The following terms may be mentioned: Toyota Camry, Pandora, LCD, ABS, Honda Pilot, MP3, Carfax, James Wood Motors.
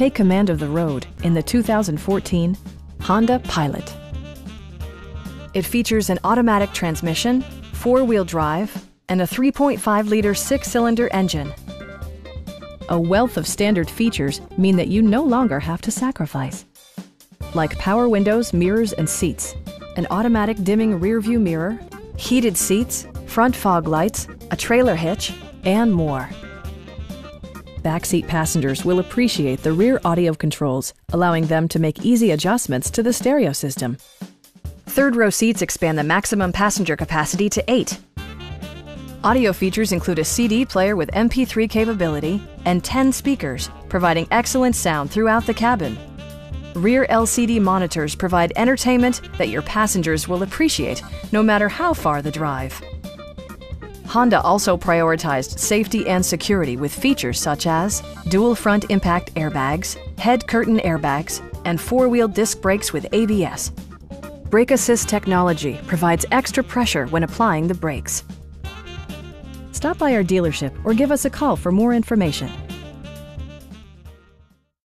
Take command of the road in the 2014 Honda Pilot. It features an automatic transmission, four-wheel drive, and a 3.5-liter six-cylinder engine. A wealth of standard features mean that you no longer have to sacrifice, like power windows, mirrors, and seats, an automatic dimming rearview mirror, heated seats, front fog lights, a trailer hitch, and more. Backseat passengers will appreciate the rear audio controls, allowing them to make easy adjustments to the stereo system. Third-row seats expand the maximum passenger capacity to 8. Audio features include a CD player with MP3 capability and 10 speakers, providing excellent sound throughout the cabin. Rear LCD monitors provide entertainment that your passengers will appreciate, no matter how far the drive. Honda also prioritized safety and security with features such as dual front impact airbags, head curtain airbags, and four-wheel disc brakes with ABS. Brake assist technology provides extra pressure when applying the brakes. Stop by our dealership or give us a call for more information.